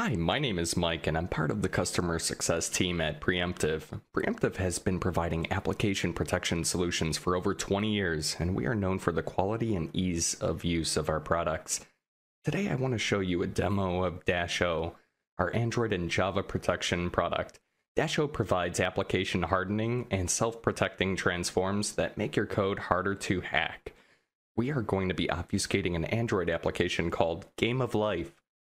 Hi, my name is Mike and I'm part of the customer success team at Preemptive. Preemptive has been providing application protection solutions for over 20 years, and we are known for the quality and ease of use of our products. Today I want to show you a demo of Dasho, our Android and Java protection product. Dasho provides application hardening and self-protecting transforms that make your code harder to hack. We are going to be obfuscating an Android application called Game of Life.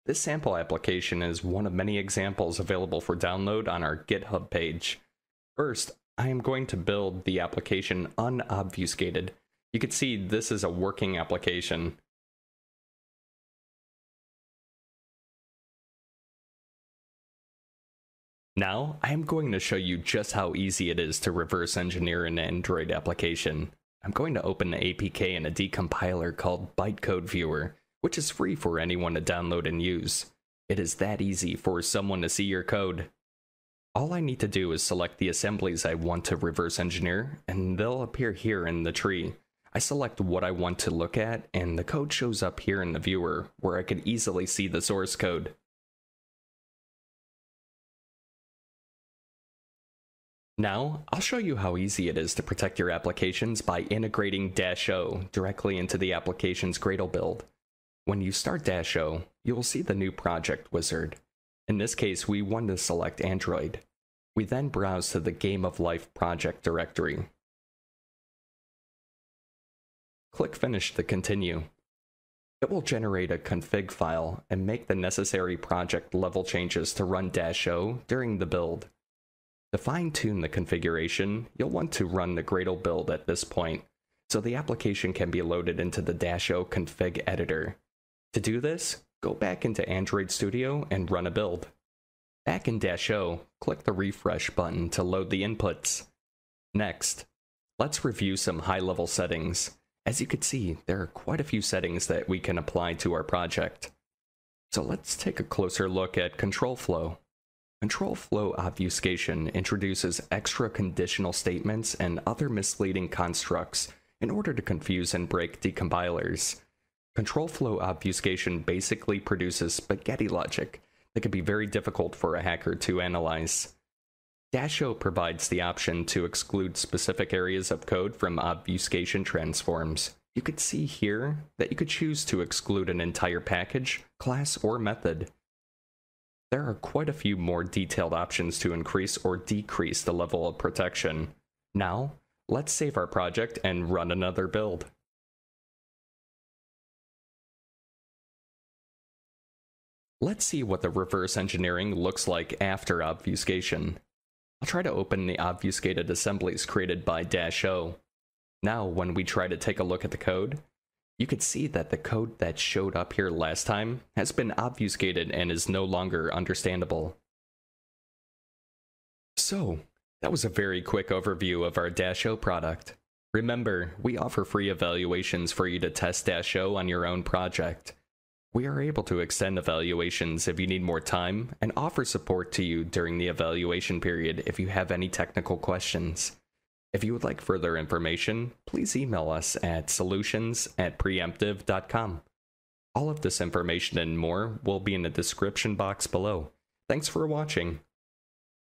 This sample application is one of many examples available for download on our GitHub page. First, I am going to build the application unobfuscated. You can see this is a working application. Now, I am going to show you just how easy it is to reverse engineer an Android application. I'm going to open an APK in a decompiler called Bytecode Viewer, which is free for anyone to download and use. It is that easy for someone to see your code. All I need to do is select the assemblies I want to reverse engineer, and they'll appear here in the tree. I select what I want to look at, and the code shows up here in the viewer, where I can easily see the source code. Now, I'll show you how easy it is to protect your applications by integrating Dasho directly into the application's Gradle build. When you start Dasho, you will see the new project wizard. In this case, we want to select Android. We then browse to the Game of Life project directory. Click Finish to continue. It will generate a config file and make the necessary project level changes to run Dasho during the build. To fine-tune the configuration, you'll want to run the Gradle build at this point, so the application can be loaded into the Dasho config editor. To do this, go back into Android Studio and run a build. Back in Dasho, click the refresh button to load the inputs. Next, let's review some high-level settings. As you can see, there are quite a few settings that we can apply to our project. So let's take a closer look at control flow. Control flow obfuscation introduces extra conditional statements and other misleading constructs in order to confuse and break decompilers. Control flow obfuscation basically produces spaghetti logic that can be very difficult for a hacker to analyze. Dasho provides the option to exclude specific areas of code from obfuscation transforms. You could see here that you could choose to exclude an entire package, class, or method. There are quite a few more detailed options to increase or decrease the level of protection. Now, let's save our project and run another build. Let's see what the reverse engineering looks like after obfuscation. I'll try to open the obfuscated assemblies created by Dasho. Now, when we try to take a look at the code, you can see that the code that showed up here last time has been obfuscated and is no longer understandable. So, that was a very quick overview of our Dasho product. Remember, we offer free evaluations for you to test Dasho on your own project. We are able to extend evaluations if you need more time and offer support to you during the evaluation period if you have any technical questions. If you would like further information, please email us at solutions@preemptive.com. All of this information and more will be in the description box below. Thanks for watching.